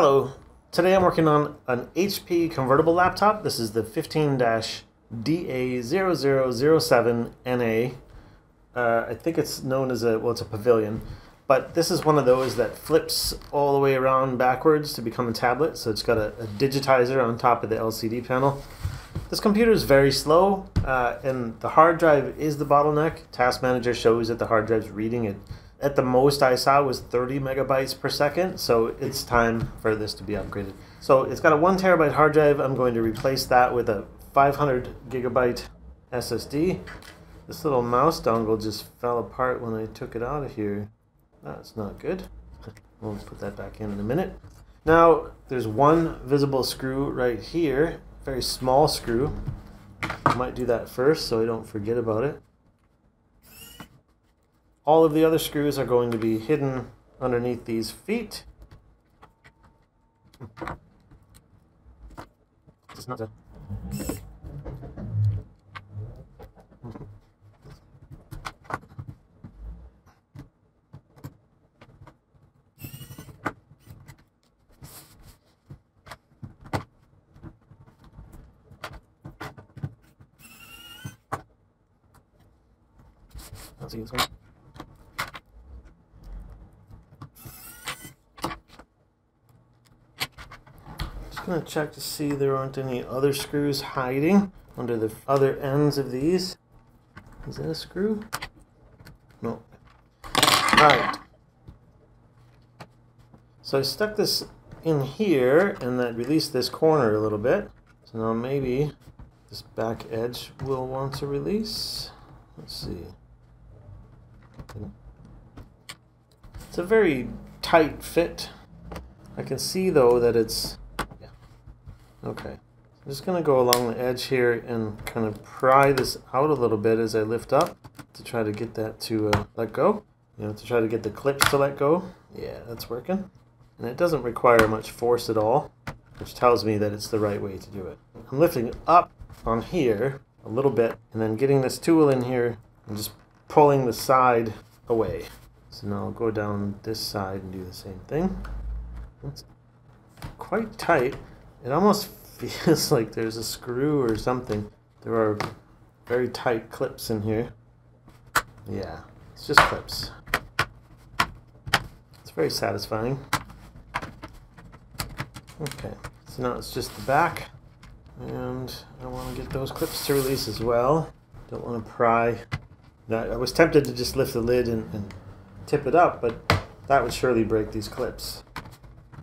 Hello, today I'm working on an HP convertible laptop. This is the 15-DA0007NA. I think it's known as it's a Pavilion, but this is one of those that flips all the way around backwards to become a tablet, so it's got a digitizer on top of the LCD panel. This computer is very slow, and the hard drive is the bottleneck. Task Manager shows that the hard drive's reading it. At the most I saw was 30 megabytes per second, so it's time for this to be upgraded. So it's got a 1 terabyte hard drive. I'm going to replace that with a 500 gigabyte SSD. This little mouse dongle just fell apart when I took it out of here. That's not good. We'll put that back in a minute. Now there's one visible screw right here, very small screw. I might do that first so I don't forget about it. All of the other screws are going to be hidden underneath these feet. It's not done. I'll see you soon. I'm going to check to see there aren't any other screws hiding under the other ends of these. Is that a screw? No. Alright. So I stuck this in here and that released this corner a little bit. So now maybe this back edge will want to release. Let's see. It's a very tight fit. I can see though that it's okay, I'm just going to go along the edge here and kind of pry this out a little bit as I lift up to try to get that to let go. To try to get the clips to let go. Yeah, that's working. And it doesn't require much force at all, which tells me that it's the right way to do it. I'm lifting up on here a little bit and then getting this tool in here and just pulling the side away. So now I'll go down this side and do the same thing. It's quite tight. It almost feels like there's a screw or something. There are very tight clips in here. Yeah, it's just clips. It's very satisfying. Okay, so now it's just the back. And I want to get those clips to release as well. Don't want to pry. Now, I was tempted to just lift the lid and tip it up, but that would surely break these clips.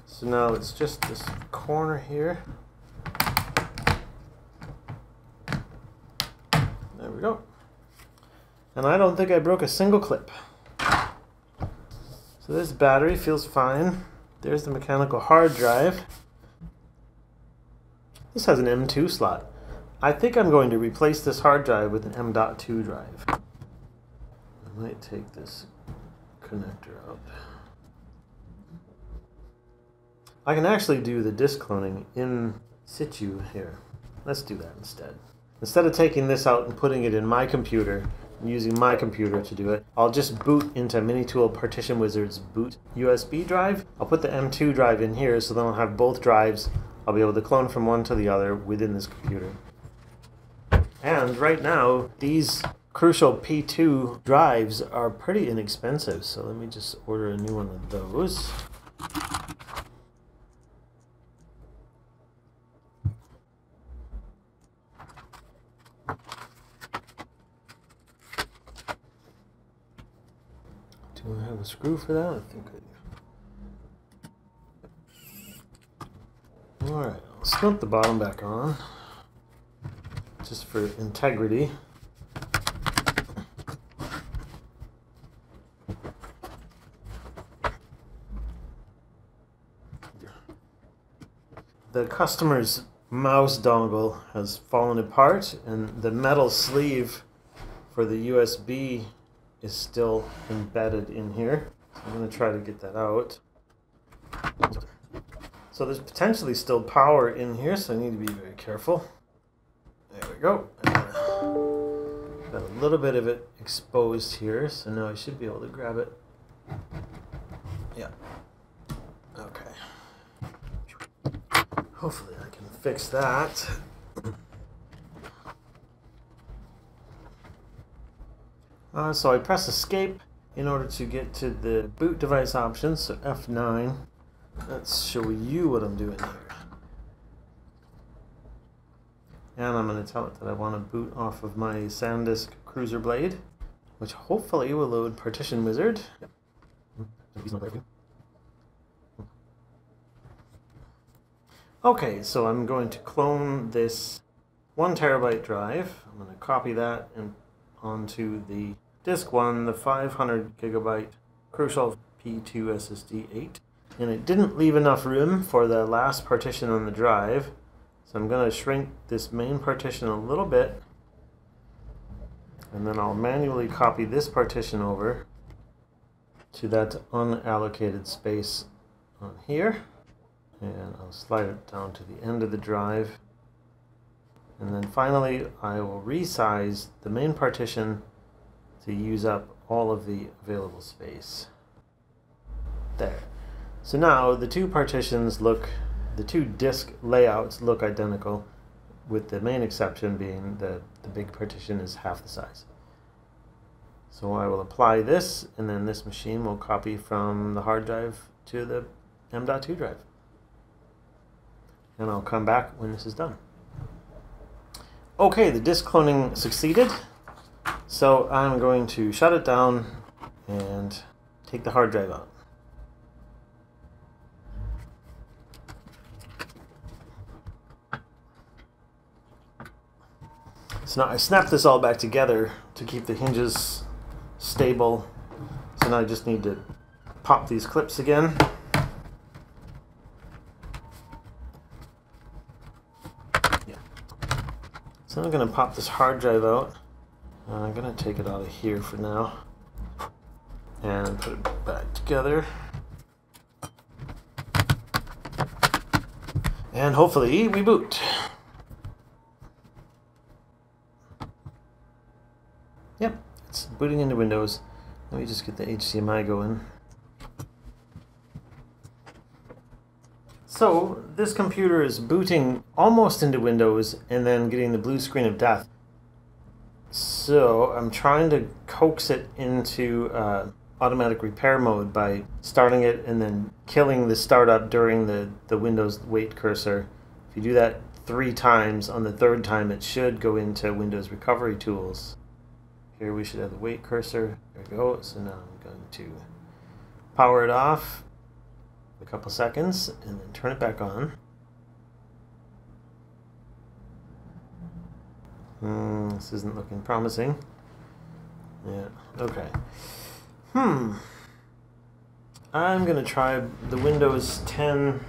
So now it's just this corner here. There we go. And I don't think I broke a single clip. So this battery feels fine. There's the mechanical hard drive. This has an M.2 slot. I think I'm going to replace this hard drive with an M.2 drive. I might take this connector out. I can actually do the disk cloning in situ here. Let's do that instead. Instead of taking this out and putting it in my computer, and using my computer to do it, I'll just boot into Minitool Partition Wizard's boot USB drive. I'll put the M.2 drive in here, so then I'll have both drives. I'll be able to clone from one to the other within this computer. And right now, these Crucial P2 drives are pretty inexpensive, so let me just order a new one of those. Do I have a screw for that? I think I do. Alright, I'll snip the bottom back on, just for integrity. The customer's mouse dongle has fallen apart, and the metal sleeve for the USB is still embedded in here. So I'm going to try to get that out. So there's potentially still power in here, so I need to be very careful. There we go. Got a little bit of it exposed here, so now I should be able to grab it. Yeah. Okay. Hopefully I can fix that. So I press escape in order to get to the boot device options, so F9. Let's show you what I'm doing here. And I'm going to tell it that I want to boot off of my SanDisk Cruzer Blade, which hopefully will load Partition Wizard. Okay, so I'm going to clone this 1 terabyte drive. I'm going to copy that and onto the disk 1, the 500 gigabyte Crucial P2 SSD 8. And it didn't leave enough room for the last partition on the drive. So I'm going to shrink this main partition a little bit, and then I'll manually copy this partition over to that unallocated space on here, and I'll slide it down to the end of the drive, and then finally I will resize the main partition to use up all of the available space. There. So now the two partitions look, the two disk layouts look identical, with the main exception being that the big partition is half the size. So I will apply this, and then this machine will copy from the hard drive to the M.2 drive. And I'll come back when this is done. Okay, the disk cloning succeeded. So I'm going to shut it down and take the hard drive out. So now I snapped this all back together to keep the hinges stable. So now I just need to pop these clips again. Yeah. So I'm going to pop this hard drive out. I'm going to take it out of here for now. And put it back together. And hopefully we boot. Yep, it's booting into Windows. Let me just get the HDMI going. So, this computer is booting almost into Windows and then getting the blue screen of death. So, I'm trying to coax it into automatic repair mode by starting it and then killing the startup during the Windows wait cursor. If you do that 3 times, on the 3rd time it should go into Windows Recovery Tools. Here we should have the wait cursor. There we go. So now I'm going to power it off a couple seconds and then turn it back on. This isn't looking promising. Yeah, okay. I'm going to try the Windows 10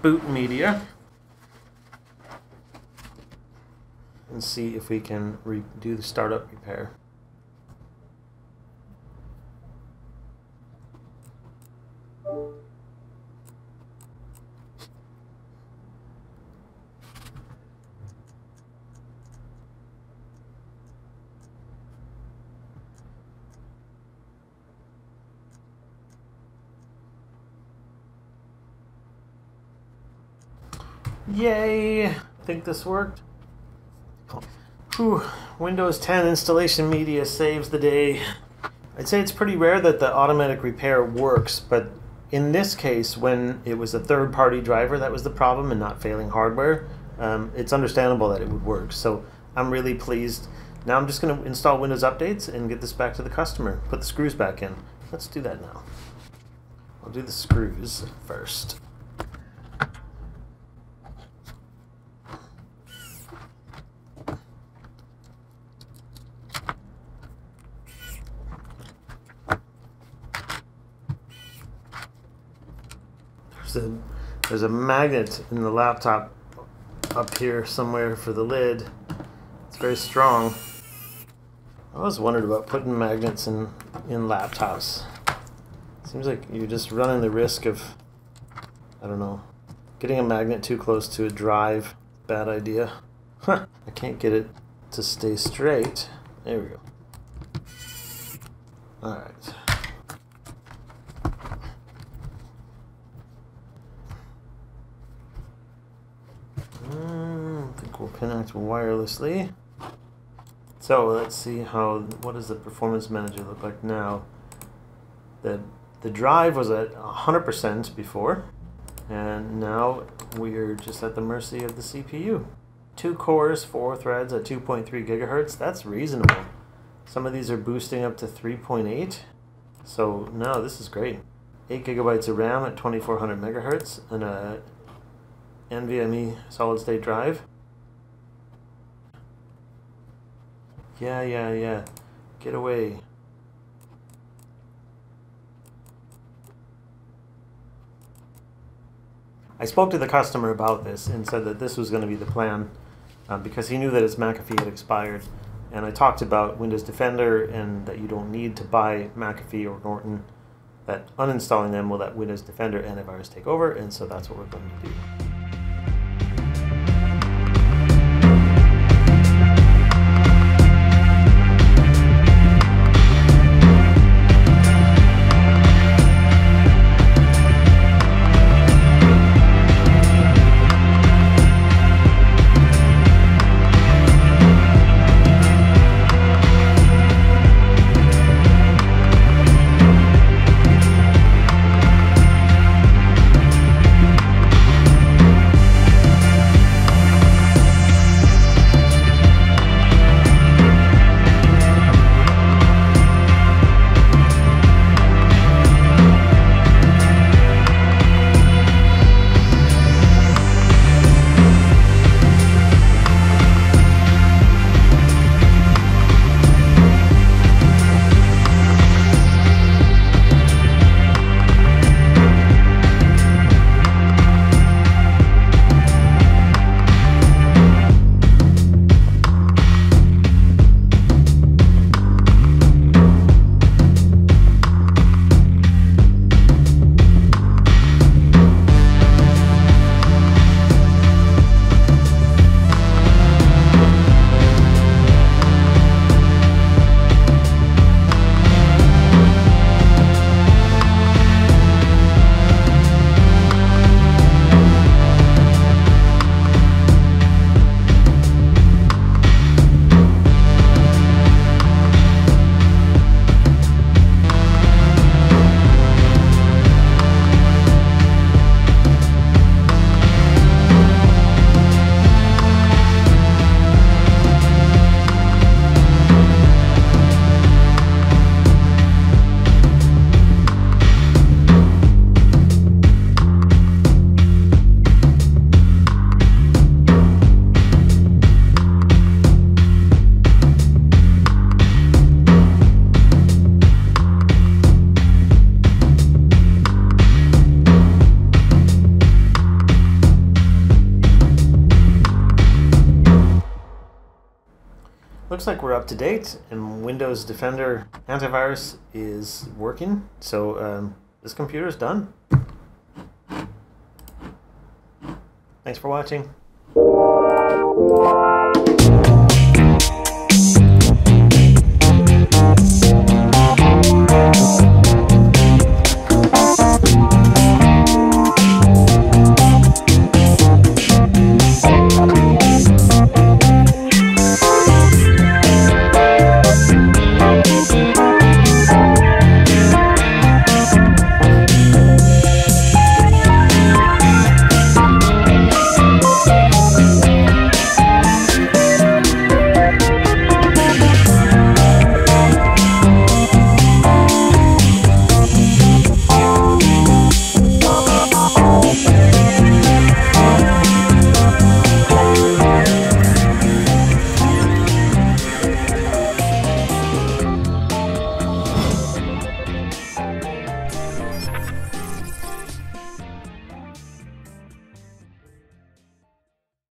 boot media and see if we can do the startup repair. Yay! I think this worked. Whew, Windows 10 installation media saves the day. I'd say it's pretty rare that the automatic repair works, but in this case, when it was a third-party driver that was the problem and not failing hardware, it's understandable that it would work. So I'm really pleased. Now I'm just going to install Windows updates and get this back to the customer. Put the screws back in. Let's do that now. I'll do the screws first. There's a magnet in the laptop up here somewhere for the lid. It's very strong. I always wondered about putting magnets in laptops. Seems like you're just running the risk of, I don't know, getting a magnet too close to a drive. Bad idea. Huh, I can't get it to stay straight. There we go. Alright. network will connect wirelessly. So let's see how, what does the performance manager look like now? The drive was at 100% before, and now we're just at the mercy of the CPU. 2 cores, 4 threads at 2.3 gigahertz, that's reasonable. Some of these are boosting up to 3.8, so no, this is great. 8 gigabytes of RAM at 2400 megahertz and a NVMe solid-state drive. Yeah, get away. I spoke to the customer about this and said that this was going to be the plan because he knew that his McAfee had expired, and I talked about Windows Defender and that you don't need to buy McAfee or Norton, that uninstalling them will let Windows Defender antivirus take over, and so that's what we're going to do. Looks like we're up to date, and Windows Defender antivirus is working, so this computer is done. Thanks for watching.